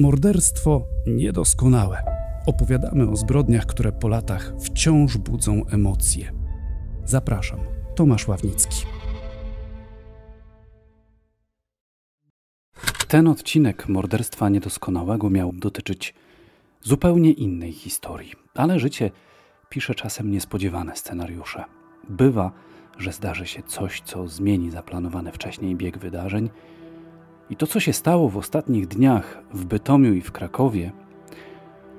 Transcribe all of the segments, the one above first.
Morderstwo niedoskonałe. Opowiadamy o zbrodniach, które po latach wciąż budzą emocje. Zapraszam, Tomasz Ławnicki. Ten odcinek Morderstwa niedoskonałego miał dotyczyć zupełnie innej historii, ale życie pisze czasem niespodziewane scenariusze. Bywa, że zdarzy się coś, co zmieni zaplanowany wcześniej bieg wydarzeń. I to, co się stało w ostatnich dniach w Bytomiu i w Krakowie,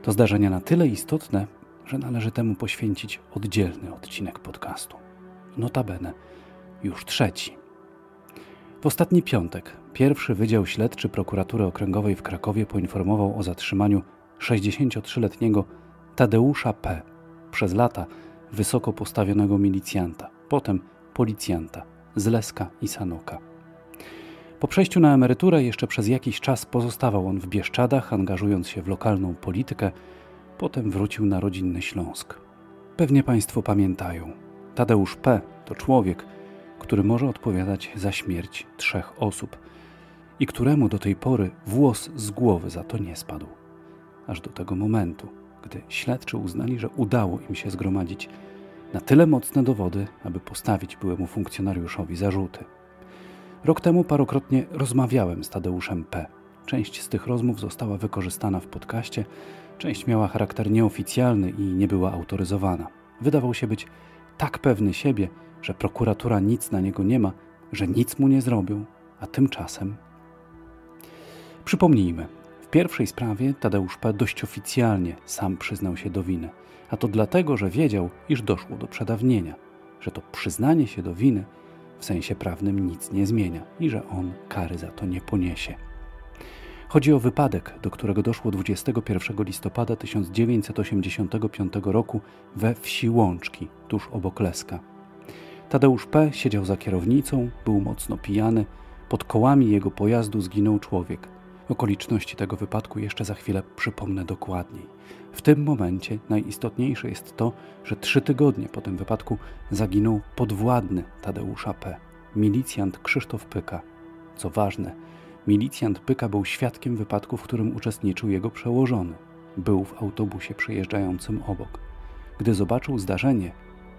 to zdarzenia na tyle istotne, że należy temu poświęcić oddzielny odcinek podcastu. Notabene już trzeci. W ostatni piątek pierwszy Wydział Śledczy Prokuratury Okręgowej w Krakowie poinformował o zatrzymaniu 63-letniego Tadeusza P., przez lata wysoko postawionego milicjanta, potem policjanta z Leska i Sanoka. Po przejściu na emeryturę jeszcze przez jakiś czas pozostawał on w Bieszczadach, angażując się w lokalną politykę, potem wrócił na rodzinny Śląsk. Pewnie Państwo pamiętają, Tadeusz P. to człowiek, który może odpowiadać za śmierć 3 osób i któremu do tej pory włos z głowy za to nie spadł. Aż do tego momentu, gdy śledczy uznali, że udało im się zgromadzić na tyle mocne dowody, aby postawić byłemu funkcjonariuszowi zarzuty. Rok temu parokrotnie rozmawiałem z Tadeuszem P. Część z tych rozmów została wykorzystana w podcaście, część miała charakter nieoficjalny i nie była autoryzowana. Wydawał się być tak pewny siebie, że prokuratura nic na niego nie ma, że nic mu nie zrobią, a tymczasem... Przypomnijmy, w pierwszej sprawie Tadeusz P. dość oficjalnie sam przyznał się do winy, a to dlatego, że wiedział, iż doszło do przedawnienia, że to przyznanie się do winy w sensie prawnym nic nie zmienia i że on kary za to nie poniesie. Chodzi o wypadek, do którego doszło 21 listopada 1985 roku we wsi Łączki, tuż obok Leska. Tadeusz P. siedział za kierownicą, był mocno pijany, pod kołami jego pojazdu zginął człowiek. Okoliczności tego wypadku jeszcze za chwilę przypomnę dokładniej. W tym momencie najistotniejsze jest to, że 3 tygodnie po tym wypadku zaginął podwładny Tadeusza P., milicjant Krzysztof Pyka. Co ważne, milicjant Pyka był świadkiem wypadku, w którym uczestniczył jego przełożony. Był w autobusie przejeżdżającym obok. Gdy zobaczył zdarzenie,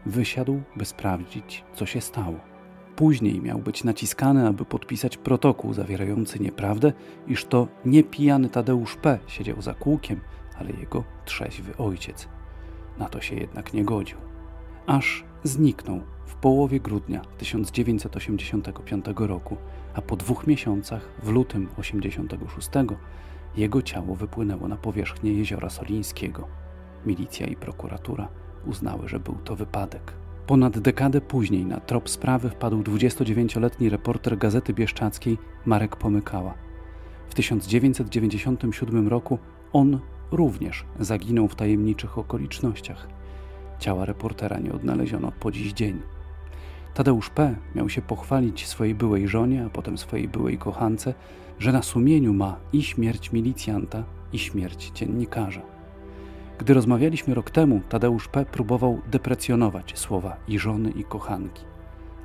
wysiadł, by sprawdzić, co się stało. Później miał być naciskany, aby podpisać protokół zawierający nieprawdę, iż to nie pijany Tadeusz P. siedział za kółkiem, ale jego trzeźwy ojciec. Na to się jednak nie godził. Aż zniknął w połowie grudnia 1985 roku, a po 2 miesiącach, w lutym 1986, jego ciało wypłynęło na powierzchnię Jeziora Solińskiego. Milicja i prokuratura uznały, że był to wypadek. Ponad dekadę później na trop sprawy wpadł 29-letni reporter Gazety Bieszczadzkiej Marek Pomykała. W 1997 roku on również zaginął w tajemniczych okolicznościach. Ciała reportera nie odnaleziono po dziś dzień. Tadeusz P. miał się pochwalić swojej byłej żonie, a potem swojej byłej kochance, że na sumieniu ma i śmierć milicjanta, i śmierć dziennikarza. Gdy rozmawialiśmy rok temu, Tadeusz P. próbował deprecjonować słowa i żony, i kochanki,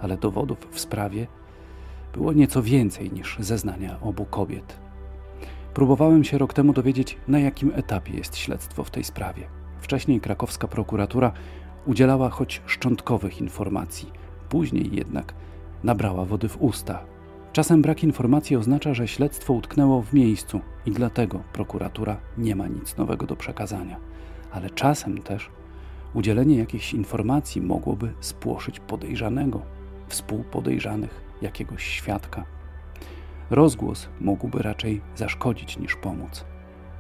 ale dowodów w sprawie było nieco więcej niż zeznania obu kobiet. Próbowałem się rok temu dowiedzieć, na jakim etapie jest śledztwo w tej sprawie. Wcześniej krakowska prokuratura udzielała choć szczątkowych informacji, później jednak nabrała wody w usta. Czasem brak informacji oznacza, że śledztwo utknęło w miejscu i dlatego prokuratura nie ma nic nowego do przekazania. Ale czasem też udzielenie jakichś informacji mogłoby spłoszyć podejrzanego, współpodejrzanych, jakiegoś świadka. Rozgłos mógłby raczej zaszkodzić niż pomóc.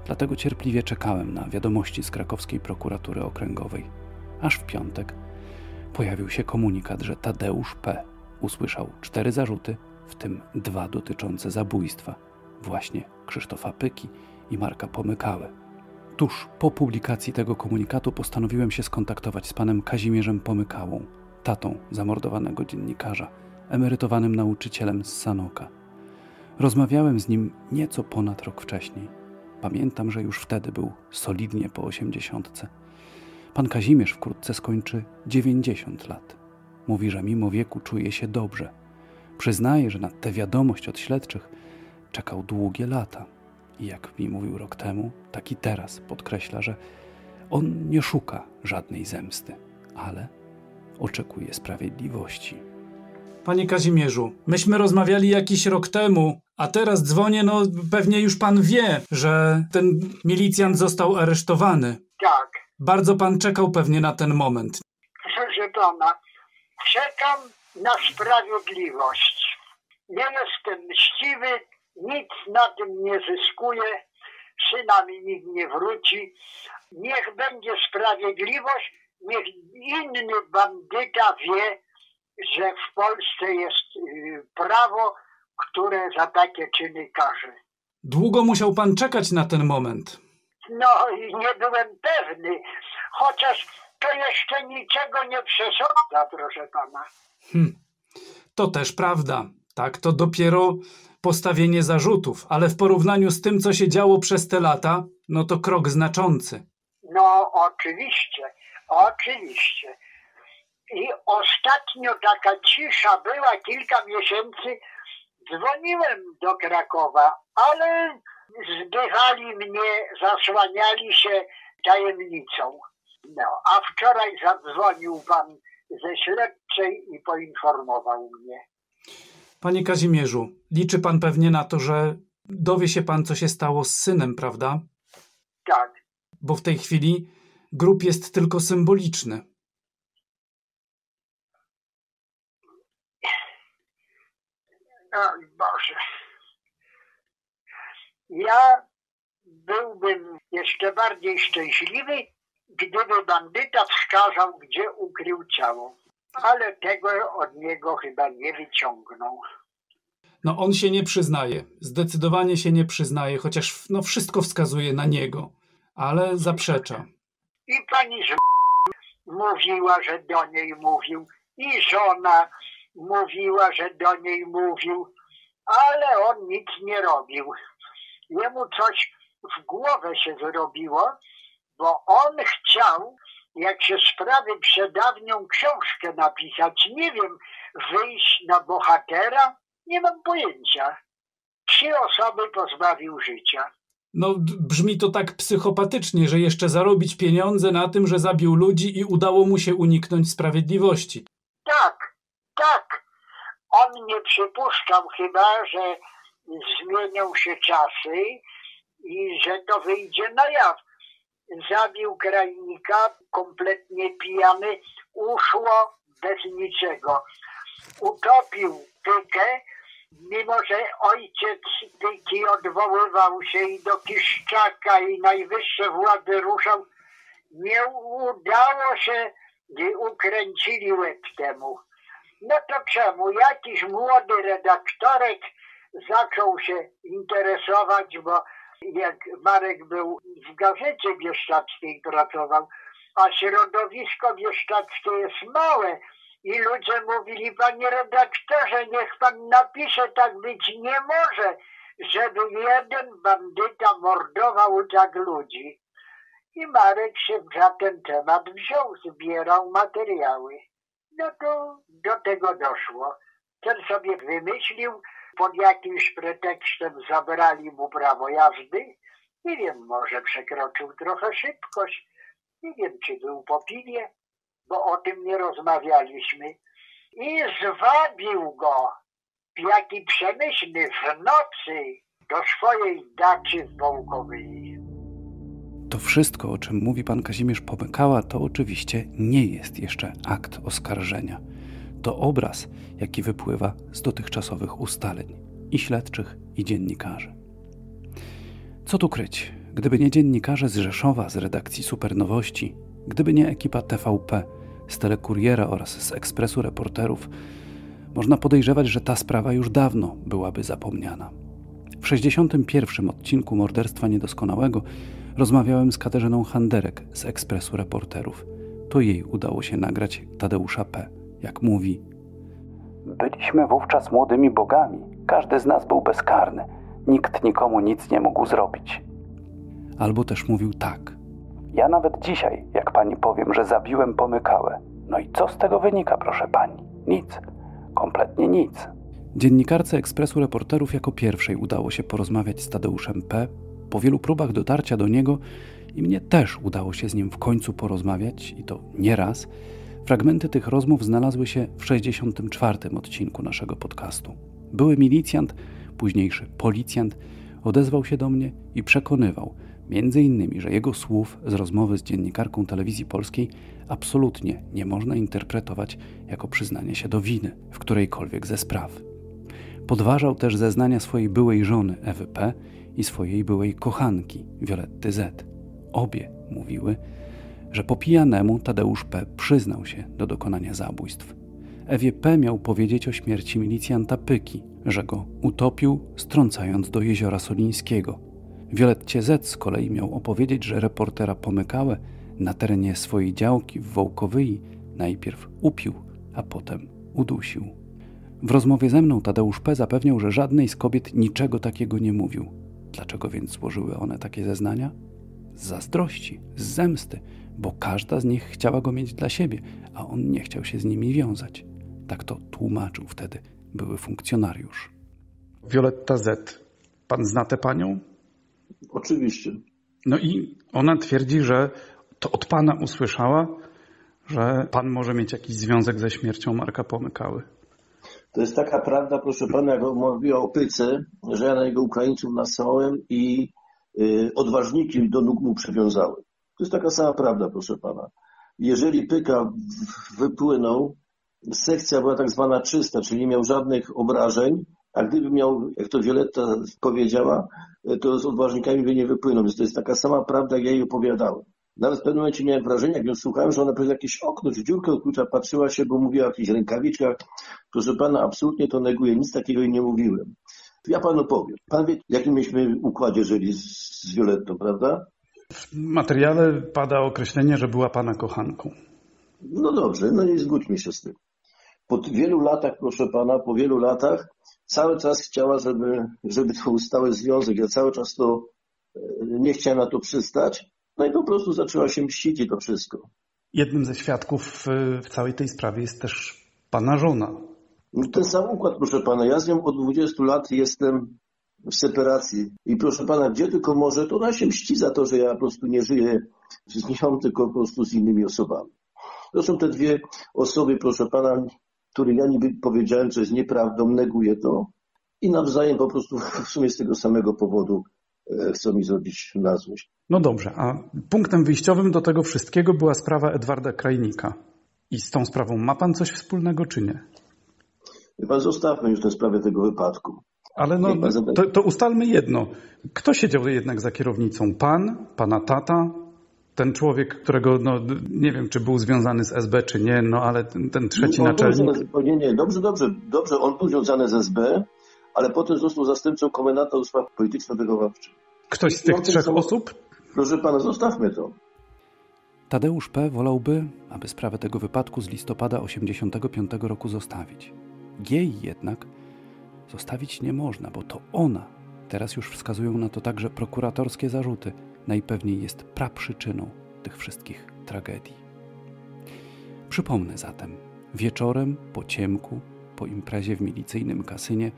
Dlatego cierpliwie czekałem na wiadomości z krakowskiej prokuratury okręgowej. Aż w piątek pojawił się komunikat, że Tadeusz P. usłyszał 4 zarzuty, w tym 2 dotyczące zabójstwa, właśnie Krzysztofa Pyki i Marka Pomykały. Tuż po publikacji tego komunikatu postanowiłem się skontaktować z panem Kazimierzem Pomykałą, tatą zamordowanego dziennikarza, emerytowanym nauczycielem z Sanoka. Rozmawiałem z nim nieco ponad rok wcześniej. Pamiętam, że już wtedy był solidnie po 80. Pan Kazimierz wkrótce skończy 90 lat. Mówi, że mimo wieku czuje się dobrze. Przyznaje, że na tę wiadomość od śledczych czekał długie lata. I jak mi mówił rok temu, tak i teraz podkreśla, że on nie szuka żadnej zemsty, ale oczekuje sprawiedliwości. Panie Kazimierzu, myśmy rozmawiali jakiś rok temu, a teraz dzwonię, no pewnie już pan wie, że ten milicjant został aresztowany. Tak. Bardzo pan czekał pewnie na ten moment. Proszę pana, czekam na sprawiedliwość. Nie jestem mściwy, nic na tym nie zyskuję, syna mi nikt nie wróci. Niech będzie sprawiedliwość, niech inny bandyta wie, że w Polsce jest prawo, które za takie czyny karze. Długo musiał pan czekać na ten moment? No, nie byłem pewny, chociaż to jeszcze niczego nie przesądza, proszę pana. To też prawda. Tak, to dopiero postawienie zarzutów, ale w porównaniu z tym, co się działo przez te lata, no to krok znaczący. No, oczywiście, oczywiście. I ostatnio taka cisza była, kilka miesięcy, dzwoniłem do Krakowa, ale zdychali mnie, zasłaniali się tajemnicą. No, a wczoraj zadzwonił pan ze śledczej i poinformował mnie. Panie Kazimierzu, liczy pan pewnie na to, że dowie się pan, co się stało z synem, prawda? Tak. Bo w tej chwili grób jest tylko symboliczny. O Boże. Ja byłbym jeszcze bardziej szczęśliwy, gdyby bandyta wskazał, gdzie ukrył ciało. Ale tego od niego chyba nie wyciągnął. No on się nie przyznaje. Zdecydowanie się nie przyznaje, chociaż no wszystko wskazuje na niego. Ale zaprzecza. I pani z... mówiła, że do niej mówił. I żona mówiła, że do niej mówił. Ale on nic nie robił. Jemu coś w głowę się wyrobiło, bo on chciał, jak się sprawy przedawnią, książkę napisać. Nie wiem, wyjść na bohatera? Nie mam pojęcia. 3 osoby pozbawił życia. No brzmi to tak psychopatycznie, że jeszcze zarobić pieniądze na tym, że zabił ludzi i udało mu się uniknąć sprawiedliwości. Tak, tak. On nie przypuszczał chyba, że zmienią się czasy i że to wyjdzie na jaw. Zabił Krajnika, kompletnie pijany, uszło bez niczego. Utopił Pykę, mimo że ojciec Pyki odwoływał się i do Kiszczaka, i najwyższe władze ruszał. Nie udało się, gdy ukręcili łeb temu. No to czemu? Jakiś młody redaktorek zaczął się interesować, bo jak Marek był w Gazecie Bieszczadzkiej, pracował, a środowisko bieszczadzkie jest małe i ludzie mówili, panie redaktorze, niech pan napisze, tak być nie może, żeby jeden bandyta mordował tak ludzi. I Marek się za ten temat wziął, zbierał materiały. No to do tego doszło. Ten sobie wymyślił, pod jakimś pretekstem zabrali mu prawo jazdy. Nie wiem, może przekroczył trochę szybkość. Nie wiem, czy był po piwie, bo o tym nie rozmawialiśmy. I zwabił go, jaki przemyślny, w nocy do swojej daczy w Wołkowyi. To wszystko, o czym mówi pan Kazimierz Pomykała, to oczywiście nie jest jeszcze akt oskarżenia. To obraz, jaki wypływa z dotychczasowych ustaleń i śledczych, i dziennikarzy. Co tu kryć, gdyby nie dziennikarze z Rzeszowa, z redakcji Supernowości, gdyby nie ekipa TVP, z Telekuriera oraz z Ekspresu Reporterów, można podejrzewać, że ta sprawa już dawno byłaby zapomniana. W 61. odcinku Morderstwa Niedoskonałego rozmawiałem z Katarzyną Handerek z Ekspresu Reporterów. To jej udało się nagrać Tadeusza P., jak mówi. Byliśmy wówczas młodymi bogami. Każdy z nas był bezkarny. Nikt nikomu nic nie mógł zrobić. Albo też mówił tak. Ja nawet dzisiaj, jak pani powiem, że zabiłem Pomykałę. No i co z tego wynika, proszę pani? Nic. Kompletnie nic. Dziennikarce Ekspresu Reporterów jako pierwszej udało się porozmawiać z Tadeuszem P. Po wielu próbach dotarcia do niego i mnie też udało się z nim w końcu porozmawiać, i to nie raz, fragmenty tych rozmów znalazły się w 64. odcinku naszego podcastu. Były milicjant, późniejszy policjant, odezwał się do mnie i przekonywał, między innymi, że jego słów z rozmowy z dziennikarką Telewizji Polskiej absolutnie nie można interpretować jako przyznanie się do winy w którejkolwiek ze spraw. Podważał też zeznania swojej byłej żony Ewy P. i swojej byłej kochanki Wioletty Z. Obie mówiły, że po pijanemu Tadeusz P. przyznał się do dokonania zabójstw. Ewie P. miał powiedzieć o śmierci milicjanta Pyki, że go utopił, strącając do Jeziora Solińskiego. Wioletcie Z. z kolei miał opowiedzieć, że reportera Pomykałę na terenie swojej działki w Wołkowyi najpierw upił, a potem udusił. W rozmowie ze mną Tadeusz P. zapewniał, że żadnej z kobiet niczego takiego nie mówił. Dlaczego więc złożyły one takie zeznania? Z zazdrości, z zemsty, bo każda z nich chciała go mieć dla siebie, a on nie chciał się z nimi wiązać. Tak to tłumaczył wtedy były funkcjonariusz. Wioletta Z. Pan zna tę panią? Oczywiście. No i ona twierdzi, że to od pana usłyszała, że pan może mieć jakiś związek ze śmiercią Marka Pomykały. To jest taka prawda, proszę pana, jak mówiła o Pyce, że ja na niego Ukraińców nasłałem i odważniki do nóg mu przywiązały. To jest taka sama prawda, proszę pana. Jeżeli Pyka wypłynął, sekcja była tak zwana czysta, czyli nie miał żadnych obrażeń, a gdyby miał, jak to Wioletta powiedziała, to z odważnikami by nie wypłynął. Więc to jest taka sama prawda, jak ja jej opowiadałem. Nawet w pewnym momencie miałem wrażenie, jak ją słuchałem, że ona przez jakieś okno czy dziurkę od klucza patrzyła się, bo mówiła o jakichś rękawiczkach. Proszę pana, absolutnie to neguję, nic takiego jej nie mówiłem. Ja panu powiem. Pan wie, jaki mieliśmy układ, jeżeli z Wiolettą, prawda? W materiale pada określenie, że była pana kochanką. No dobrze, no nie zgódźmy się z tym. Po wielu latach, proszę pana, po wielu latach cały czas chciała, żeby to był stały związek. Ja cały czas to nie chciałem na to przystać. No i po prostu zaczęła się mścić i to wszystko. Jednym ze świadków w całej tej sprawie jest też pana żona. No ten sam układ, proszę pana. Ja z nią od 20 lat jestem w separacji. I proszę pana, gdzie tylko może, to ona się mści za to, że ja po prostu nie żyję z nią, tylko po prostu z innymi osobami. To są te dwie osoby, proszę pana, które ja niby powiedziałem, że jest nieprawdą, neguję to. I nawzajem po prostu w sumie z tego samego powodu chcą mi zrobić na złość. No dobrze, a punktem wyjściowym do tego wszystkiego była sprawa Edwarda Krajnika. I z tą sprawą ma pan coś wspólnego, czy nie? Chyba zostawmy już tę sprawę tego wypadku. Ale no, to ustalmy jedno. Kto siedział jednak za kierownicą? Pan? Pana tata? Ten człowiek, którego, no nie wiem, czy był związany z SB, czy nie, no ale ten trzeci naczelnik... Dobrze, on był związany z SB, ale potem został zastępcą komendanta do spraw polityczno-wychowawczych. Ktoś z tych trzech osób? Proszę pana, zostawmy to. Tadeusz P. wolałby, aby sprawę tego wypadku z listopada 1985 roku zostawić. Jej jednak zostawić nie można, bo to ona, teraz już wskazują na to także prokuratorskie zarzuty, najpewniej jest praprzyczyną tych wszystkich tragedii. Przypomnę zatem, wieczorem po ciemku, po imprezie w milicyjnym kasynie,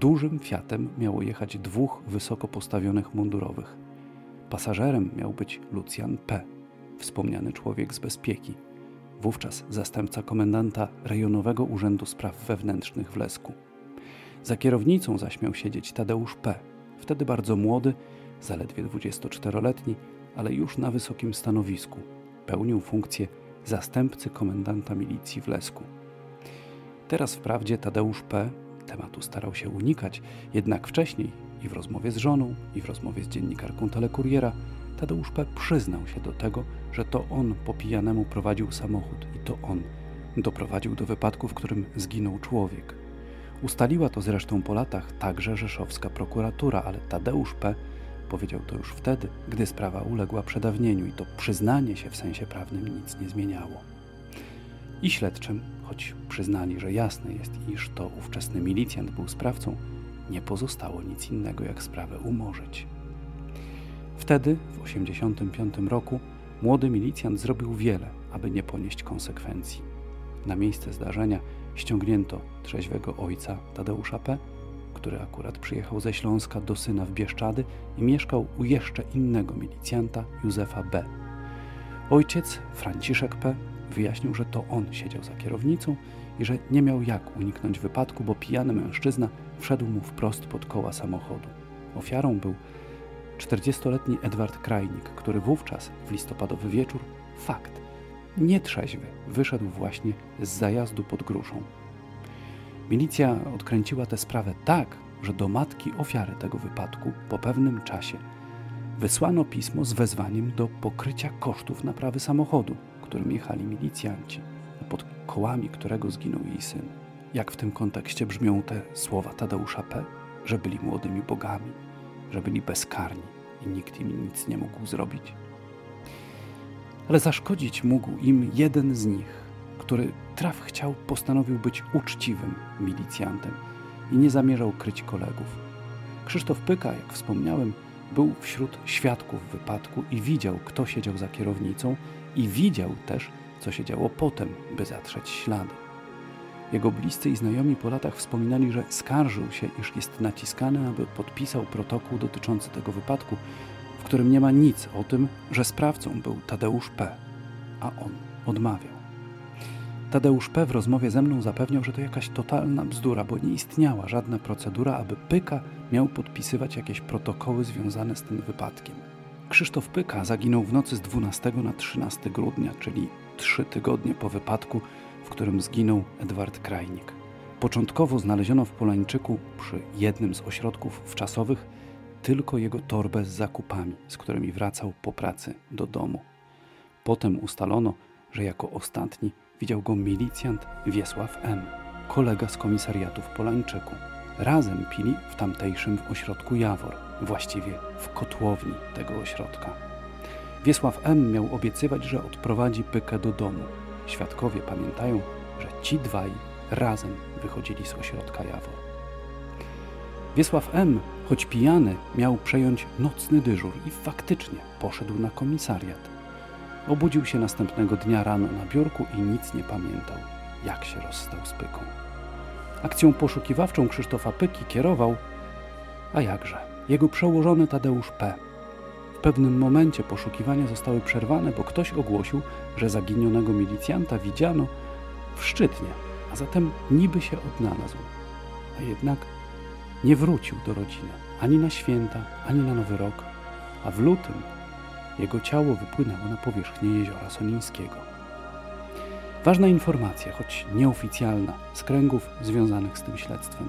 dużym Fiatem miało jechać dwóch wysoko postawionych mundurowych. Pasażerem miał być Lucjan P., wspomniany człowiek z bezpieki, wówczas zastępca komendanta Rejonowego Urzędu Spraw Wewnętrznych w Lesku. Za kierownicą zaś miał siedzieć Tadeusz P., wtedy bardzo młody, zaledwie 24-letni, ale już na wysokim stanowisku. Pełnił funkcję zastępcy komendanta milicji w Lesku. Teraz wprawdzie Tadeusz P. tematu starał się unikać, jednak wcześniej i w rozmowie z żoną, i w rozmowie z dziennikarką Telekuriera Tadeusz P. przyznał się do tego, że to on po pijanemu prowadził samochód i to on doprowadził do wypadku, w którym zginął człowiek. Ustaliła to zresztą po latach także rzeszowska prokuratura, ale Tadeusz P. powiedział to już wtedy, gdy sprawa uległa przedawnieniu i to przyznanie się w sensie prawnym nic nie zmieniało. I śledczym, choć przyznali, że jasne jest, iż to ówczesny milicjant był sprawcą, nie pozostało nic innego, jak sprawę umorzyć. Wtedy, w 1985 roku, młody milicjant zrobił wiele, aby nie ponieść konsekwencji. Na miejsce zdarzenia ściągnięto trzeźwego ojca Tadeusza P., który akurat przyjechał ze Śląska do syna w Bieszczady i mieszkał u jeszcze innego milicjanta, Józefa B. Ojciec, Franciszek P., wyjaśnił, że to on siedział za kierownicą i że nie miał jak uniknąć wypadku, bo pijany mężczyzna wszedł mu wprost pod koła samochodu. Ofiarą był 40-letni Edward Krajnik, który wówczas, w listopadowy wieczór, fakt, nietrzeźwy, wyszedł właśnie z zajazdu pod Gruszą. Milicja odkręciła tę sprawę tak, że do matki ofiary tego wypadku po pewnym czasie wysłano pismo z wezwaniem do pokrycia kosztów naprawy samochodu, którym jechali milicjanci, a pod kołami którego zginął jej syn. Jak w tym kontekście brzmią te słowa Tadeusza P., że byli młodymi bogami, że byli bezkarni i nikt im nic nie mógł zrobić. Ale zaszkodzić mógł im jeden z nich, który traf chciał, postanowił być uczciwym milicjantem i nie zamierzał kryć kolegów. Krzysztof Pyka, jak wspomniałem, był wśród świadków wypadku i widział, kto siedział za kierownicą, i widział też, co się działo potem, by zatrzeć ślady. Jego bliscy i znajomi po latach wspominali, że skarżył się, iż jest naciskany, aby podpisał protokół dotyczący tego wypadku, w którym nie ma nic o tym, że sprawcą był Tadeusz P., a on odmawiał. Tadeusz P. w rozmowie ze mną zapewniał, że to jakaś totalna bzdura, bo nie istniała żadna procedura, aby Pyka miał podpisywać jakieś protokoły związane z tym wypadkiem. Krzysztof Pyka zaginął w nocy z 12 na 13 grudnia, czyli 3 tygodnie po wypadku, w którym zginął Edward Krajnik. Początkowo znaleziono w Polańczyku, przy jednym z ośrodków wczasowych, tylko jego torbę z zakupami, z którymi wracał po pracy do domu. Potem ustalono, że jako ostatni widział go milicjant Wiesław M., kolega z komisariatu w Polańczyku. Razem pili w tamtejszym ośrodku Jawor, właściwie w kotłowni tego ośrodka. Wiesław M. miał obiecywać, że odprowadzi Pykę do domu. Świadkowie pamiętają, że ci dwaj razem wychodzili z ośrodka Jawor. Wiesław M., choć pijany, miał przejąć nocny dyżur i faktycznie poszedł na komisariat. Obudził się następnego dnia rano na biurku i nic nie pamiętał, jak się rozstał z Pyką. Akcją poszukiwawczą Krzysztofa Pyki kierował, a jakże, jego przełożony Tadeusz P. W pewnym momencie poszukiwania zostały przerwane, bo ktoś ogłosił, że zaginionego milicjanta widziano w Szczytnie, a zatem niby się odnalazł. A jednak nie wrócił do rodziny, ani na święta, ani na Nowy Rok, a w lutym jego ciało wypłynęło na powierzchnię Jeziora Solińskiego. Ważna informacja, choć nieoficjalna, z kręgów związanych z tym śledztwem.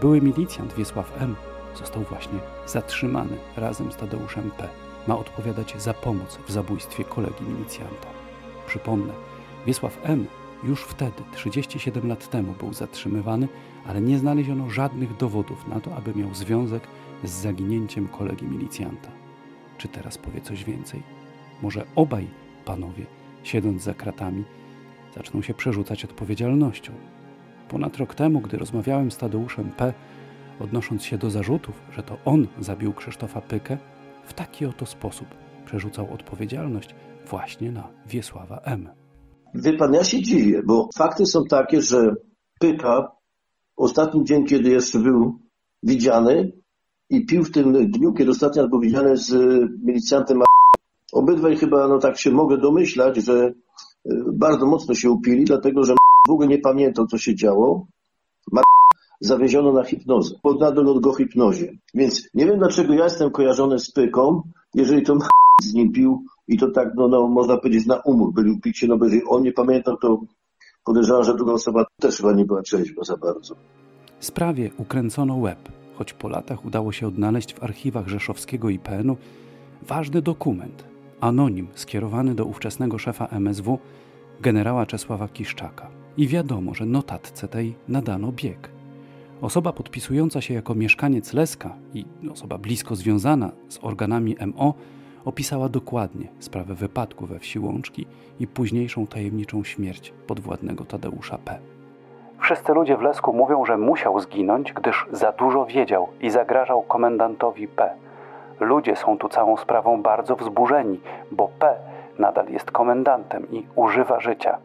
Były milicjant Wiesław M. został właśnie zatrzymany razem z Tadeuszem P. Ma odpowiadać za pomoc w zabójstwie kolegi milicjanta. Przypomnę, Wiesław M. już wtedy, 37 lat temu, był zatrzymywany, ale nie znaleziono żadnych dowodów na to, aby miał związek z zaginięciem kolegi milicjanta. Czy teraz powie coś więcej? Może obaj panowie, siedząc za kratami, zaczną się przerzucać odpowiedzialnością. Ponad rok temu, gdy rozmawiałem z Tadeuszem P., odnosząc się do zarzutów, że to on zabił Krzysztofa Pykę, w taki oto sposób przerzucał odpowiedzialność właśnie na Wiesława M. Wie pan, ja się dziwię, bo fakty są takie, że Pyka ostatni dzień, kiedy jeszcze był widziany, i pił w tym dniu, kiedy ostatnio był widziany z milicjantem. Obydwaj chyba, no tak się mogę domyślać, że bardzo mocno się upili, dlatego że w ogóle nie pamiętał, co się działo. Zawieziono na hipnozę. Poddano go hipnozie. Więc nie wiem, dlaczego ja jestem kojarzony z Pyką, jeżeli to z nim pił i to tak, no można powiedzieć, na umór byli upici, no bo jeżeli on nie pamiętał, to podejrzewam, że druga osoba też chyba nie była trzeźwa za bardzo. Sprawie ukręcono łeb. Choć po latach udało się odnaleźć w archiwach rzeszowskiego IPN-u ważny dokument, anonim skierowany do ówczesnego szefa MSW, generała Czesława Kiszczaka. I wiadomo, że notatce tej nadano bieg. Osoba podpisująca się jako mieszkaniec Leska i osoba blisko związana z organami MO opisała dokładnie sprawę wypadku we wsi Łączki i późniejszą tajemniczą śmierć podwładnego Tadeusza P. Wszyscy ludzie w Lesku mówią, że musiał zginąć, gdyż za dużo wiedział i zagrażał komendantowi P. Ludzie są tu całą sprawą bardzo wzburzeni, bo P. nadal jest komendantem i używa życia.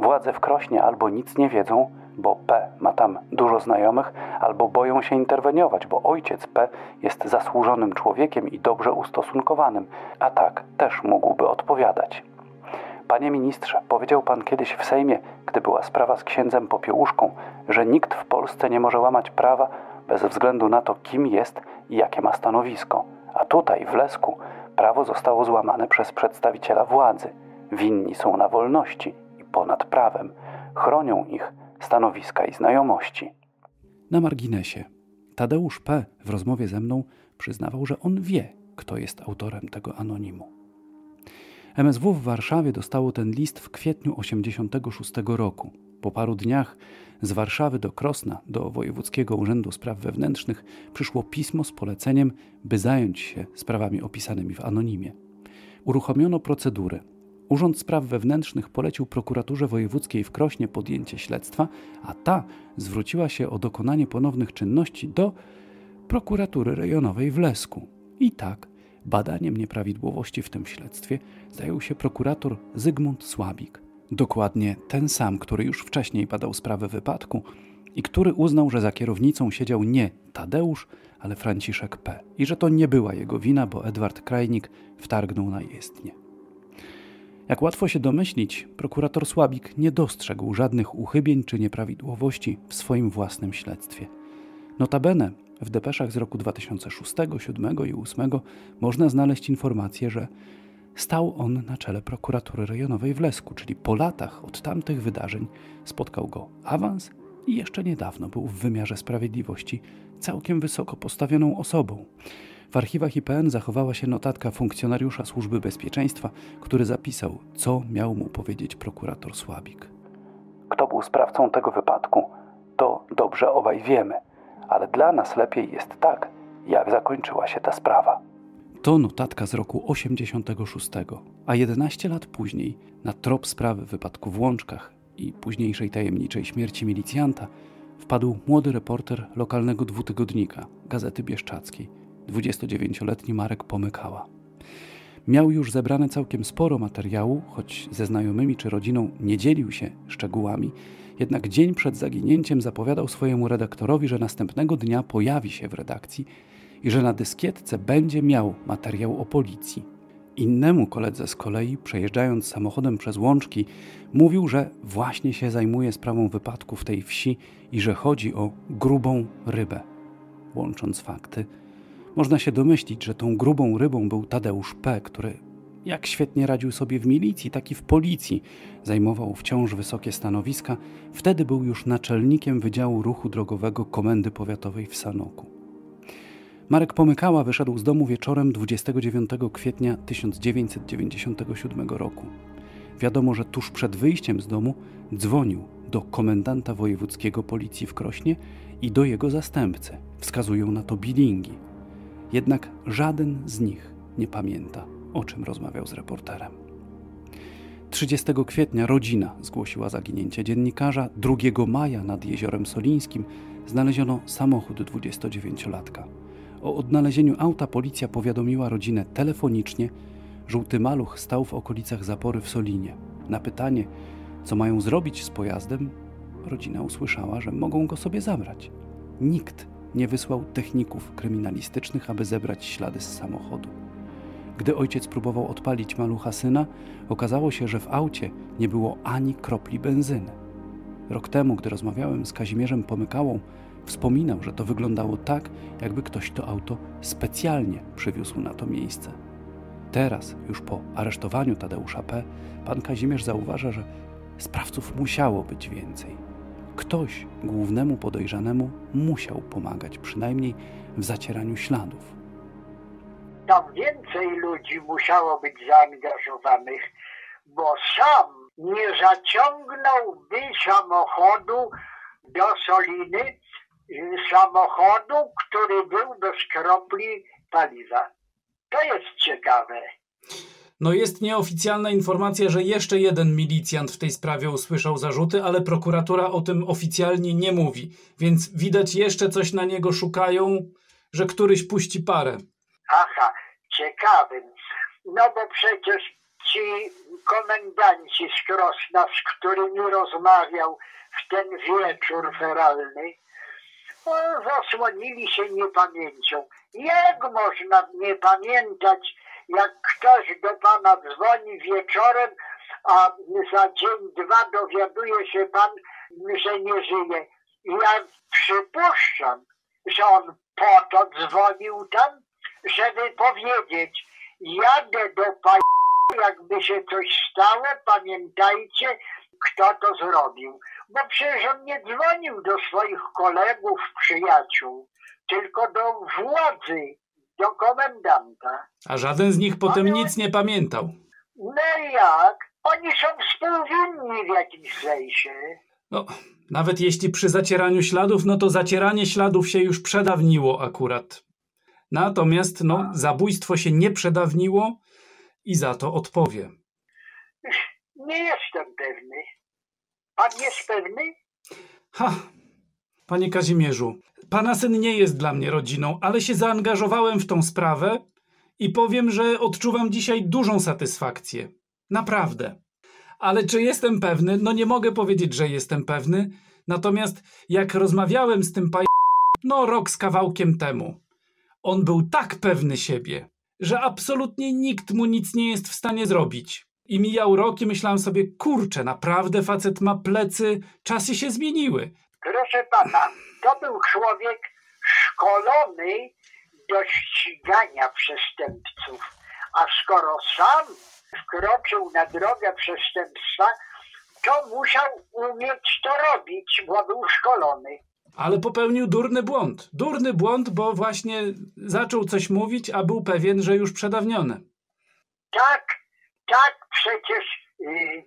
Władze w Krośnie albo nic nie wiedzą, bo P. ma tam dużo znajomych, albo boją się interweniować, bo ojciec P. jest zasłużonym człowiekiem i dobrze ustosunkowanym, a tak też mógłby odpowiadać. Panie ministrze, powiedział pan kiedyś w Sejmie, gdy była sprawa z księdzem Popiełuszką, że nikt w Polsce nie może łamać prawa bez względu na to, kim jest i jakie ma stanowisko. A tutaj, w Lesku, prawo zostało złamane przez przedstawiciela władzy. Winni są na wolności i ponad prawem. Chronią ich stanowiska i znajomości. Na marginesie. Tadeusz P. w rozmowie ze mną przyznawał, że on wie, kto jest autorem tego anonimu. MSW w Warszawie dostało ten list w kwietniu 1986 roku. Po paru dniach z Warszawy do Krosna, do Wojewódzkiego Urzędu Spraw Wewnętrznych, przyszło pismo z poleceniem, by zająć się sprawami opisanymi w anonimie. Uruchomiono procedurę. Urząd Spraw Wewnętrznych polecił prokuraturze wojewódzkiej w Krośnie podjęcie śledztwa, a ta zwróciła się o dokonanie ponownych czynności do Prokuratury Rejonowej w Lesku. I tak badaniem nieprawidłowości w tym śledztwie zajął się prokurator Zygmunt Słabik. Dokładnie ten sam, który już wcześniej badał sprawę wypadku i który uznał, że za kierownicą siedział nie Tadeusz, ale Franciszek P. i że to nie była jego wina, bo Edward Krajnik wtargnął na jezdnię. Jak łatwo się domyślić, prokurator Słabik nie dostrzegł żadnych uchybień czy nieprawidłowości w swoim własnym śledztwie. Notabene w depeszach z roku 2006, 2007 i 2008 można znaleźć informację, że stał on na czele prokuratury rejonowej w Lesku, czyli po latach od tamtych wydarzeń spotkał go awans i jeszcze niedawno był w wymiarze sprawiedliwości całkiem wysoko postawioną osobą. W archiwach IPN zachowała się notatka funkcjonariusza Służby Bezpieczeństwa, który zapisał, co miał mu powiedzieć prokurator Słabik. Kto był sprawcą tego wypadku, to dobrze obaj wiemy, ale dla nas lepiej jest tak, jak zakończyła się ta sprawa. To notatka z roku 1986, a 11 lat później na trop sprawy wypadku w Łączkach i późniejszej tajemniczej śmierci milicjanta wpadł młody reporter lokalnego dwutygodnika Gazety Bieszczadzkiej, 29-letni Marek Pomykała. Miał już zebrane całkiem sporo materiału, choć ze znajomymi czy rodziną nie dzielił się szczegółami, jednak dzień przed zaginięciem zapowiadał swojemu redaktorowi, że następnego dnia pojawi się w redakcji i że na dyskietce będzie miał materiał o policji. Innemu koledze z kolei, przejeżdżając samochodem przez Łączki, mówił, że właśnie się zajmuje sprawą wypadku w tej wsi i że chodzi o grubą rybę. Łącząc fakty, można się domyślić, że tą grubą rybą był Tadeusz P., który jak świetnie radził sobie w milicji, tak i w policji. Zajmował wciąż wysokie stanowiska. Wtedy był już naczelnikiem Wydziału Ruchu Drogowego Komendy Powiatowej w Sanoku. Marek Pomykała wyszedł z domu wieczorem 29 kwietnia 1997 roku. Wiadomo, że tuż przed wyjściem z domu dzwonił do komendanta wojewódzkiego policji w Krośnie i do jego zastępcy. Wskazują na to bilingi. Jednak żaden z nich nie pamięta, o czym rozmawiał z reporterem. 30 kwietnia rodzina zgłosiła zaginięcie dziennikarza. 2 maja nad Jeziorem Solińskim znaleziono samochód 29-latka. O odnalezieniu auta policja powiadomiła rodzinę telefonicznie. Żółty maluch stał w okolicach zapory w Solinie. Na pytanie, co mają zrobić z pojazdem, rodzina usłyszała, że mogą go sobie zabrać. Nikt nie wysłał techników kryminalistycznych, aby zebrać ślady z samochodu. Gdy ojciec próbował odpalić malucha syna, okazało się, że w aucie nie było ani kropli benzyny. Rok temu, gdy rozmawiałem z Kazimierzem Pomykałą, wspominał, że to wyglądało tak, jakby ktoś to auto specjalnie przywiózł na to miejsce. Teraz, już po aresztowaniu Tadeusza P., pan Kazimierz zauważa, że sprawców musiało być więcej. Ktoś głównemu podejrzanemu musiał pomagać, przynajmniej w zacieraniu śladów. Tam więcej ludzi musiało być zaangażowanych, bo sam nie zaciągnąłby samochodu do Soliny, samochodu, który był bez kropli paliwa. To jest ciekawe. No jest nieoficjalna informacja, że jeszcze jeden milicjant w tej sprawie usłyszał zarzuty, ale prokuratura o tym oficjalnie nie mówi. Więc widać jeszcze coś na niego szukają, że któryś puści parę. Aha, ciekawy. No bo przecież ci komendanci z Krosna, z którymi rozmawiał w ten wieczór feralny, zasłonili się niepamięcią. Jak można nie pamiętać, jak ktoś do pana dzwoni wieczorem, a za dzień, dwa dowiaduje się pan, że nie żyje. Ja przypuszczam, że on po to dzwonił tam, żeby powiedzieć: jadę do pani, jakby się coś stało, pamiętajcie, kto to zrobił. Bo przecież on nie dzwonił do swoich kolegów, przyjaciół, tylko do władzy, do komendanta. A żaden z nich potem nic nie pamiętał. No jak? Oni są współwinni w jakimś sensie. No, nawet jeśli przy zacieraniu śladów, no to zacieranie śladów się już przedawniło akurat. Natomiast no, zabójstwo się nie przedawniło i za to odpowie. Nie jestem pewny. Pan jest pewny? Panie Kazimierzu, pana syn nie jest dla mnie rodziną, ale się zaangażowałem w tą sprawę i powiem, że odczuwam dzisiaj dużą satysfakcję. Naprawdę. Ale czy jestem pewny? No nie mogę powiedzieć, że jestem pewny. Natomiast jak rozmawiałem z tym rok z kawałkiem temu, on był tak pewny siebie, że absolutnie nikt mu nic nie jest w stanie zrobić. I mijał rok i myślałem sobie, kurczę, naprawdę facet ma plecy, czasy się zmieniły. Proszę pana, to był człowiek szkolony do ścigania przestępców. A skoro sam wkroczył na drogę przestępstwa, to musiał umieć to robić, bo był szkolony. Ale popełnił durny błąd. Durny błąd, bo właśnie zaczął coś mówić, a był pewien, że już przedawnione. Tak, przecież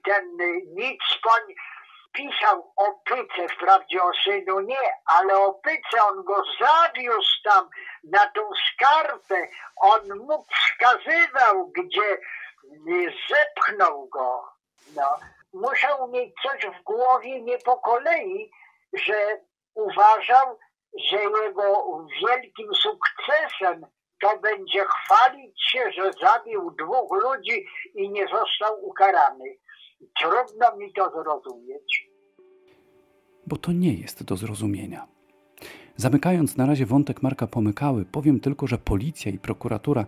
ten Nicpoń pisał o Pyce, wprawdzie o synu nie, ale o Pyce. On go zawiózł tam na tą skarpę, on mu wskazywał, gdzie zepchnął go. No, musiał mieć coś w głowie nie po kolei, że uważał, że jego wielkim sukcesem to będzie chwalić się, że zabił dwóch ludzi i nie został ukarany. Trudno mi to zrozumieć. Bo to nie jest do zrozumienia. Zamykając na razie wątek Marka Pomykały, powiem tylko, że policja i prokuratura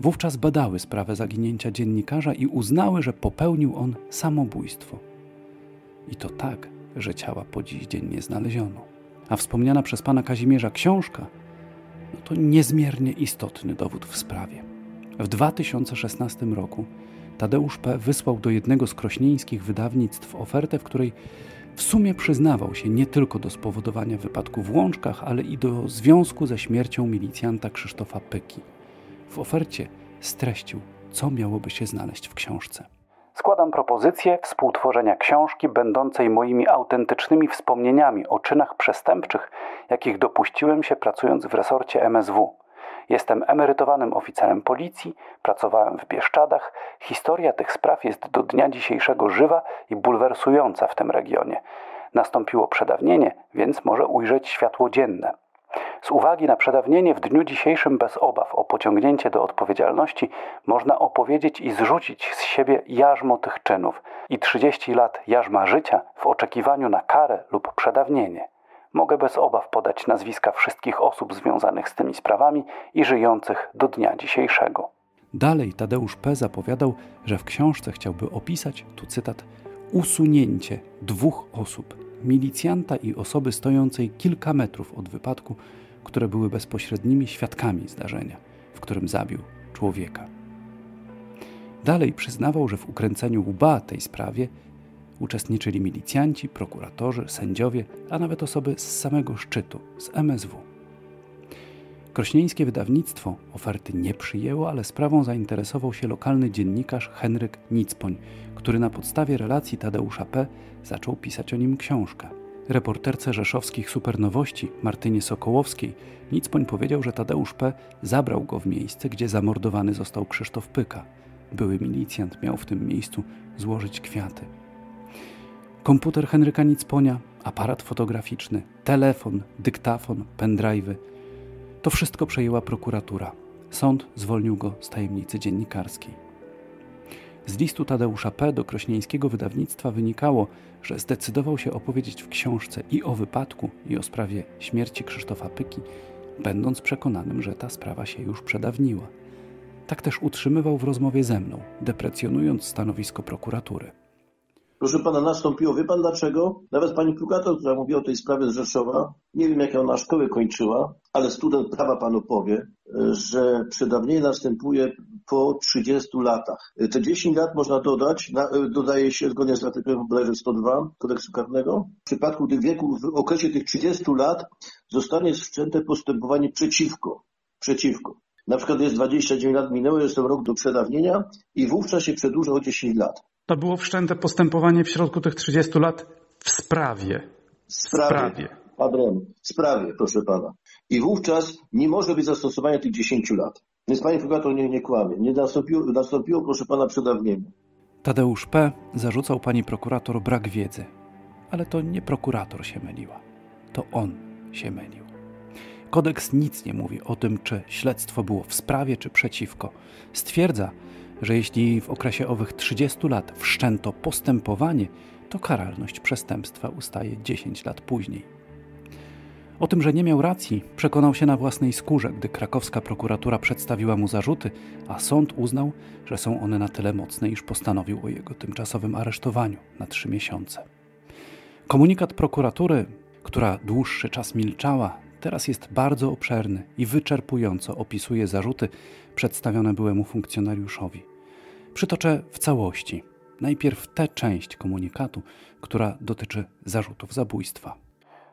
wówczas badały sprawę zaginięcia dziennikarza i uznały, że popełnił on samobójstwo. I to tak, że ciała po dziś dzień nie znaleziono. A wspomniana przez pana Kazimierza książka to niezmiernie istotny dowód w sprawie. W 2016 roku Tadeusz P. wysłał do jednego z krośnieńskich wydawnictw ofertę, w której w sumie przyznawał się nie tylko do spowodowania wypadku w Łączkach, ale i do związku ze śmiercią milicjanta Krzysztofa Pyki. W ofercie streścił, co miałoby się znaleźć w książce. Składam propozycję współtworzenia książki będącej moimi autentycznymi wspomnieniami o czynach przestępczych, jakich dopuściłem się pracując w resorcie MSW. Jestem emerytowanym oficerem policji, pracowałem w Bieszczadach. Historia tych spraw jest do dnia dzisiejszego żywa i bulwersująca w tym regionie. Nastąpiło przedawnienie, więc może ujrzeć światło dzienne. Z uwagi na przedawnienie w dniu dzisiejszym bez obaw o pociągnięcie do odpowiedzialności można opowiedzieć i zrzucić z siebie jarzmo tych czynów i 30 lat jarzma życia w oczekiwaniu na karę lub przedawnienie. Mogę bez obaw podać nazwiska wszystkich osób związanych z tymi sprawami i żyjących do dnia dzisiejszego. Dalej Tadeusz P. zapowiadał, że w książce chciałby opisać, tu cytat, usunięcie dwóch osób. Milicjanta i osoby stojącej kilka metrów od wypadku, które były bezpośrednimi świadkami zdarzenia, w którym zabił człowieka. Dalej przyznawał, że w ukręceniu łba tej sprawie uczestniczyli milicjanci, prokuratorzy, sędziowie, a nawet osoby z samego szczytu, z MSW. Krośnieńskie wydawnictwo oferty nie przyjęło, ale sprawą zainteresował się lokalny dziennikarz Henryk Nicpoń, który na podstawie relacji Tadeusza P. zaczął pisać o nim książkę. Reporterce rzeszowskich Supernowości Martynie Sokołowskiej Nicpoń powiedział, że Tadeusz P. zabrał go w miejsce, gdzie zamordowany został Krzysztof Pyka. Były milicjant miał w tym miejscu złożyć kwiaty. Komputer Henryka Nicponia, aparat fotograficzny, telefon, dyktafon, pendrive'y. To wszystko przejęła prokuratura. Sąd zwolnił go z tajemnicy dziennikarskiej. Z listu Tadeusza P. do krośnieńskiego wydawnictwa wynikało, że zdecydował się opowiedzieć w książce i o wypadku, i o sprawie śmierci Krzysztofa Pyki, będąc przekonanym, że ta sprawa się już przedawniła. Tak też utrzymywał w rozmowie ze mną, deprecjonując stanowisko prokuratury. Proszę pana, nastąpiło. Wie pan dlaczego? Nawet pani prokurator, która mówiła o tej sprawie z Rzeszowa, nie wiem jak ona szkołę kończyła, ale student prawa panu powie, że przedawnienie następuje po 30 latach. Te 10 lat można dodać, dodaje się zgodnie z artykułem 102 kodeksu karnego. W przypadku tych wieków, w okresie tych 30 lat zostanie wszczęte postępowanie przeciwko. Na przykład jest 29 lat, minęło, jest to rok do przedawnienia i wówczas się przedłuża o 10 lat. To było wszczęte postępowanie w środku tych 30 lat w sprawie. W sprawie, proszę pana. I wówczas nie może być zastosowania tych 10 lat. Więc pani prokurator nie kłamie. Nie nastąpiło, proszę pana, przedawnienie. Tadeusz P. zarzucał pani prokurator brak wiedzy. Ale to nie prokurator się myliła. To on się mylił. Kodeks nic nie mówi o tym, czy śledztwo było w sprawie, czy przeciwko. Stwierdza, że jeśli w okresie owych 30 lat wszczęto postępowanie, to karalność przestępstwa ustaje 10 lat później. O tym, że nie miał racji, przekonał się na własnej skórze, gdy krakowska prokuratura przedstawiła mu zarzuty, a sąd uznał, że są one na tyle mocne, iż postanowił o jego tymczasowym aresztowaniu na 3 miesiące. Komunikat prokuratury, która dłuższy czas milczała, teraz jest bardzo obszerny i wyczerpująco opisuje zarzuty przedstawione byłemu funkcjonariuszowi. Przytoczę w całości. Najpierw tę część komunikatu, która dotyczy zarzutów zabójstwa.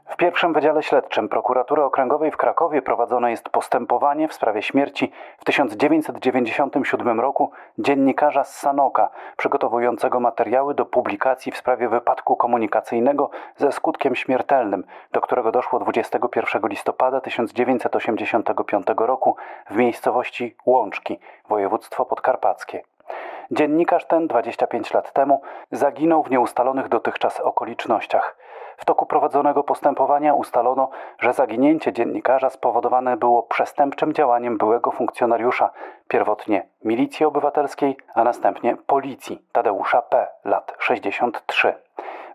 W pierwszym Wydziale Śledczym Prokuratury Okręgowej w Krakowie prowadzone jest postępowanie w sprawie śmierci w 1997 roku dziennikarza z Sanoka, przygotowującego materiały do publikacji w sprawie wypadku komunikacyjnego ze skutkiem śmiertelnym, do którego doszło 21 listopada 1985 roku w miejscowości Łączki, województwo podkarpackie. Dziennikarz ten 25 lat temu zaginął w nieustalonych dotychczas okolicznościach. W toku prowadzonego postępowania ustalono, że zaginięcie dziennikarza spowodowane było przestępczym działaniem byłego funkcjonariusza, pierwotnie Milicji Obywatelskiej, a następnie Policji, Tadeusza P., lat 63.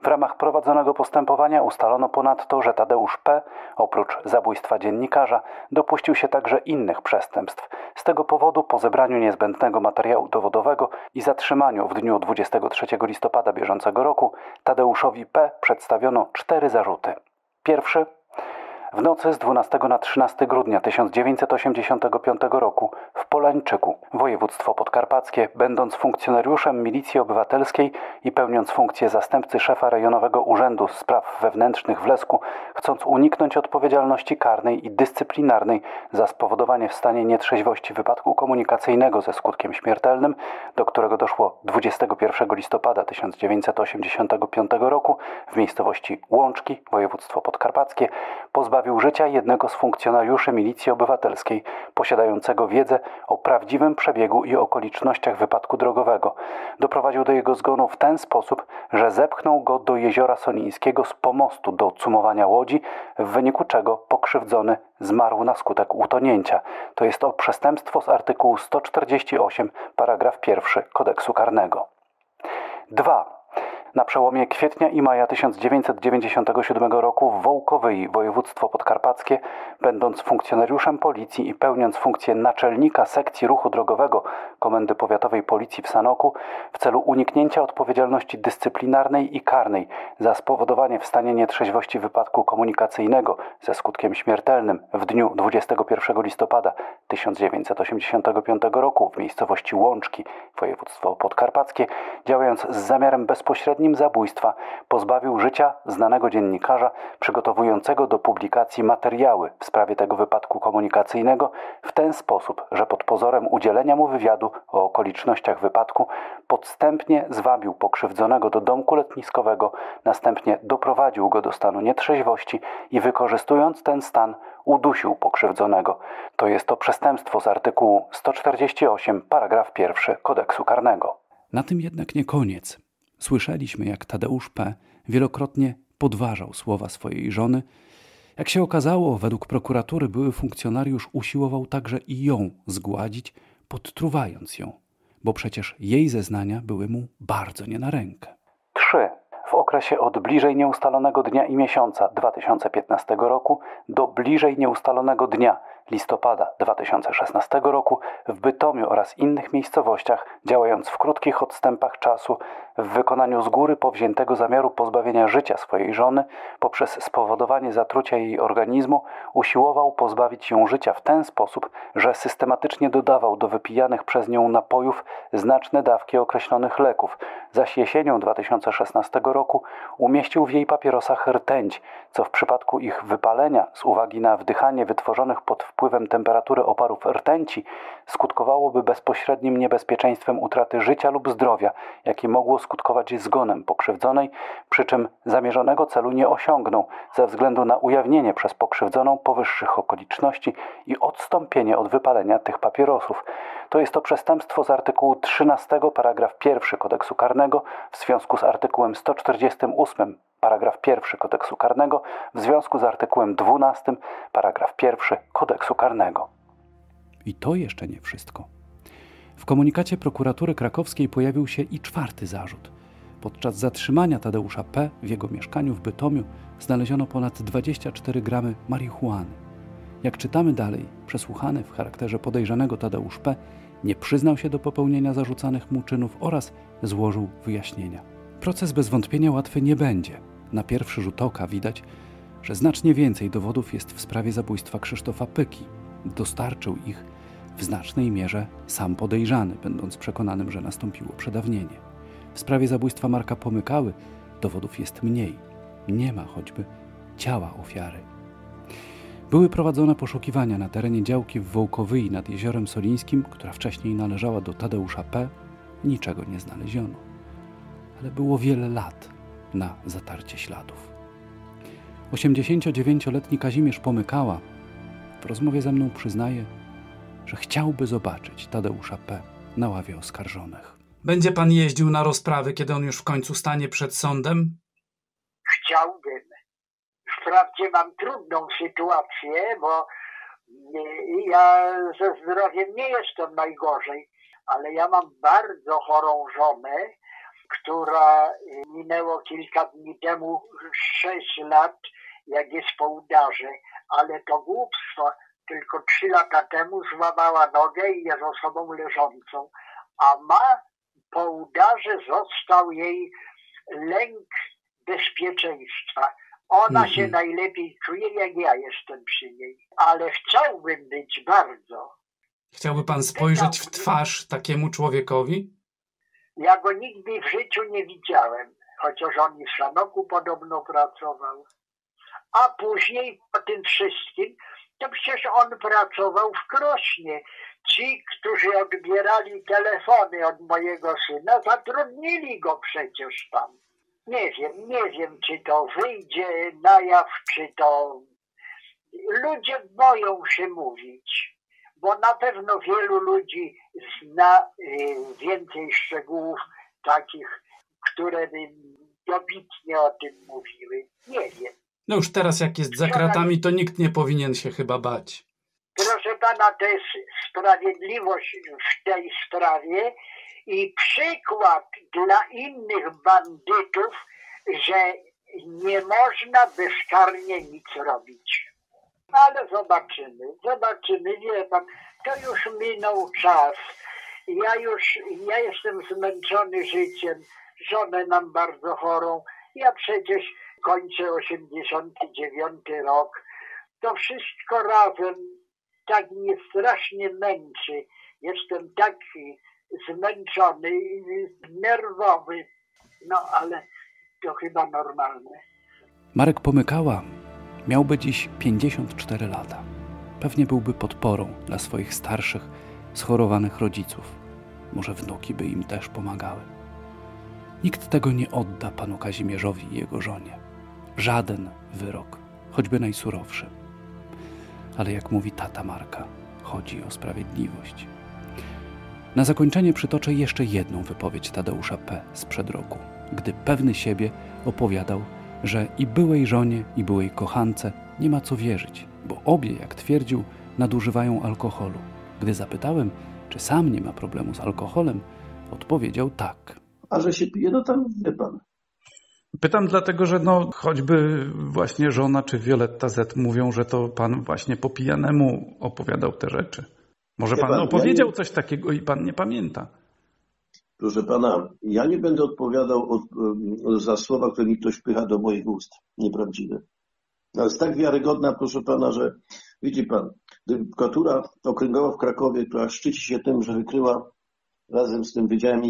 W ramach prowadzonego postępowania ustalono ponadto, że Tadeusz P., oprócz zabójstwa dziennikarza, dopuścił się także innych przestępstw. Z tego powodu po zebraniu niezbędnego materiału dowodowego i zatrzymaniu w dniu 23 listopada bieżącego roku Tadeuszowi P. przedstawiono 4 zarzuty. Pierwszy. W nocy z 12 na 13 grudnia 1985 roku w Polańczyku, województwo podkarpackie, będąc funkcjonariuszem Milicji Obywatelskiej i pełniąc funkcję zastępcy szefa Rejonowego Urzędu Spraw Wewnętrznych w Lesku, chcąc uniknąć odpowiedzialności karnej i dyscyplinarnej za spowodowanie w stanie nietrzeźwości wypadku komunikacyjnego ze skutkiem śmiertelnym, do którego doszło 21 listopada 1985 roku w miejscowości Łączki, województwo podkarpackie, pozbawił życia jednego z funkcjonariuszy Milicji Obywatelskiej, posiadającego wiedzę o prawdziwym przebiegu i okolicznościach wypadku drogowego. Doprowadził do jego zgonu w ten sposób, że zepchnął go do Jeziora Solińskiego z pomostu do cumowania łodzi, w wyniku czego pokrzywdzony zmarł na skutek utonięcia. To jest o przestępstwo z artykułu 148, paragraf 1 Kodeksu Karnego. 2. Na przełomie kwietnia i maja 1997 roku w Wołkowyi, województwo podkarpackie, będąc funkcjonariuszem policji i pełniąc funkcję naczelnika sekcji ruchu drogowego Komendy Powiatowej Policji w Sanoku, w celu uniknięcia odpowiedzialności dyscyplinarnej i karnej za spowodowanie w stanie nietrzeźwości wypadku komunikacyjnego ze skutkiem śmiertelnym w dniu 21 listopada 1985 roku w miejscowości Łączki, województwo podkarpackie, działając z zamiarem bezpośrednim zabójstwa, pozbawił życia znanego dziennikarza przygotowującego do publikacji materiały w sprawie tego wypadku komunikacyjnego w ten sposób, że pod pozorem udzielenia mu wywiadu o okolicznościach wypadku podstępnie zwabił pokrzywdzonego do domku letniskowego, następnie doprowadził go do stanu nietrzeźwości i wykorzystując ten stan udusił pokrzywdzonego. To jest to przestępstwo z artykułu 148 paragraf 1 Kodeksu Karnego. Na tym jednak nie koniec. Słyszeliśmy, jak Tadeusz P. wielokrotnie podważał słowa swojej żony. Jak się okazało, według prokuratury były funkcjonariusz usiłował także i ją zgładzić, podtruwając ją. bo przecież jej zeznania były mu bardzo nie na rękę. 3. W okresie od bliżej nieustalonego dnia i miesiąca 2015 roku do bliżej nieustalonego dnia listopada 2016 roku w Bytomiu oraz innych miejscowościach, działając w krótkich odstępach czasu, w wykonaniu z góry powziętego zamiaru pozbawienia życia swojej żony poprzez spowodowanie zatrucia jej organizmu, usiłował pozbawić ją życia w ten sposób, że systematycznie dodawał do wypijanych przez nią napojów znaczne dawki określonych leków, zaś jesienią 2016 roku umieścił w jej papierosach rtęć, co w przypadku ich wypalenia z uwagi na wdychanie wytworzonych pod wpływem temperatury oparów rtęci skutkowałoby bezpośrednim niebezpieczeństwem utraty życia lub zdrowia, jakie mogło skutkować zgonem pokrzywdzonej, przy czym zamierzonego celu nie osiągnął ze względu na ujawnienie przez pokrzywdzoną powyższych okoliczności i odstąpienie od wypalenia tych papierosów. To jest to przestępstwo z artykułu 13 paragraf 1 Kodeksu Karnego w związku z artykułem 148 paragraf 1 Kodeksu Karnego w związku z artykułem 12 paragraf 1 Kodeksu Karnego. I to jeszcze nie wszystko. W komunikacie prokuratury krakowskiej pojawił się i czwarty zarzut. Podczas zatrzymania Tadeusza P. w jego mieszkaniu w Bytomiu znaleziono ponad 24 gramy marihuany. Jak czytamy dalej, przesłuchany w charakterze podejrzanego Tadeusz P. nie przyznał się do popełnienia zarzucanych mu czynów oraz złożył wyjaśnienia. Proces bez wątpienia łatwy nie będzie. Na pierwszy rzut oka widać, że znacznie więcej dowodów jest w sprawie zabójstwa Krzysztofa Pyki. Dostarczył ich w znacznej mierze sam podejrzany, będąc przekonanym, że nastąpiło przedawnienie. W sprawie zabójstwa Marka Pomykały dowodów jest mniej. Nie ma choćby ciała ofiary. Były prowadzone poszukiwania na terenie działki w Wołkowyi nad Jeziorem Solińskim, która wcześniej należała do Tadeusza P. Niczego nie znaleziono. Ale było wiele lat na zatarcie śladów. 89-letni Kazimierz Pomykała w rozmowie ze mną przyznaje, że chciałby zobaczyć Tadeusza P. na ławie oskarżonych. Będzie pan jeździł na rozprawy, kiedy on już w końcu stanie przed sądem? Chciałbym. Wprawdzie mam trudną sytuację, bo ja ze zdrowiem nie jestem najgorzej, ale ja mam bardzo chorą żonę, która minęło kilka dni temu 6 lat, jak jest po udarze, ale to głupstwo, tylko 3 lata temu złamała nogę i jest osobą leżącą, a po udarze został jej lęk bezpieczeństwa. Ona się najlepiej czuje, jak ja jestem przy niej, ale chciałbym być bardzo. Chciałby pan spojrzeć w twarz takiemu człowiekowi? Ja go nigdy w życiu nie widziałem, chociaż on i w Sanoku podobno pracował. A później po tym wszystkim, to przecież on pracował w Krośnie. Ci, którzy odbierali telefony od mojego syna, zatrudnili go przecież tam. Nie wiem, czy to wyjdzie na jaw, czy to... Ludzie boją się mówić, bo na pewno wielu ludzi zna więcej szczegółów takich, które by dobitnie o tym mówiły. Nie wiem. No już teraz, jak jest za kratami, to nikt nie powinien się chyba bać. Proszę pana, to jest sprawiedliwość w tej sprawie i przykład dla innych bandytów, że nie można bezkarnie nic robić. Ale zobaczymy, wie pan, to już minął czas. Ja jestem zmęczony życiem, żonę mam bardzo chorą, ja przecież kończę 89 rok. To wszystko razem tak mnie strasznie męczy. Jestem tak zmęczony i nerwowy, no ale to chyba normalne. Marek Pomykała miałby dziś 54 lata. Pewnie byłby podporą dla swoich starszych, schorowanych rodziców. Może wnuki by im też pomagały. Nikt tego nie odda panu Kazimierzowi i jego żonie. Żaden wyrok, choćby najsurowszy. Ale jak mówi tata Marka, chodzi o sprawiedliwość. Na zakończenie przytoczę jeszcze jedną wypowiedź Tadeusza P. sprzed roku, gdy pewny siebie opowiadał, że i byłej żonie, i byłej kochance nie ma co wierzyć, bo obie, jak twierdził, nadużywają alkoholu. Gdy zapytałem, czy sam nie ma problemu z alkoholem, odpowiedział tak. A że się pije, no tam wie pan. Pytam dlatego, że no choćby właśnie żona czy Wioletta Z. mówią, że to pan właśnie po pijanemu opowiadał te rzeczy. Może pan opowiedział coś takiego i pan nie pamięta. Proszę pana, ja nie będę odpowiadał za słowa, które mi ktoś wpycha do moich ust. Nieprawdziwe. Ale jest tak wiarygodna, proszę pana, że widzi pan, Prokuratura Okręgowa w Krakowie, która szczyci się tym, że wykryła razem z tym Wydziałem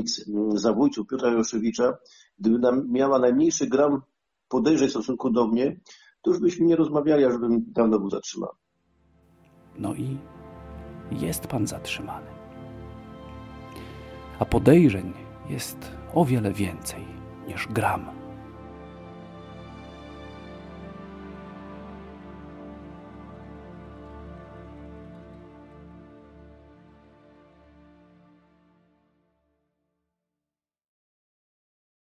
zabójców Piotra Joszewicza, gdyby miała najmniejszy gram podejrzeń w stosunku do mnie, to już byśmy nie rozmawiali, ażbym dawno był zatrzymany. No i jest pan zatrzymany. A podejrzeń jest o wiele więcej niż gram.